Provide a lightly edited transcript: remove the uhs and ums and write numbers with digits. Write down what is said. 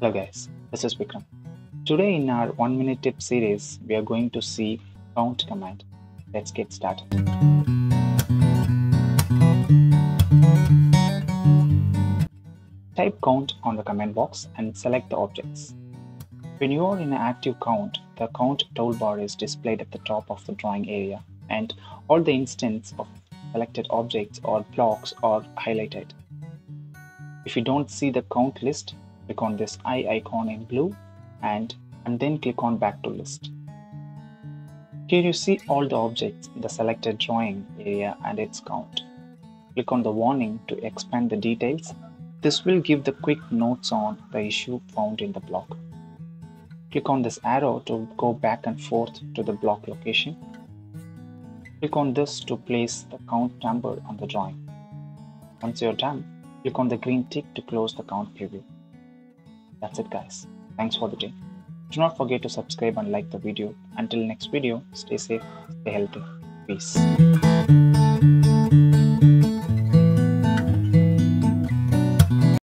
Hello guys, this is Vikram. Today in our 1-minute tip series, we are going to see count command. Let's get started. Type count on the command box and select the objects. When you are in an active count, the count toolbar is displayed at the top of the drawing area and all the instances of selected objects or blocks are highlighted. If you don't see the count list, click on this eye icon in blue and then click on back to list. Here you see all the objects in the selected drawing area and its count. Click on the warning to expand the details. This will give the quick notes on the issue found in the block. Click on this arrow to go back and forth to the block location. Click on this to place the count number on the drawing. Once you're done, click on the green tick to close the count preview. That's it guys. Thanks for the day. Do not forget to subscribe and like the video. Until next video, stay safe, stay healthy. Peace.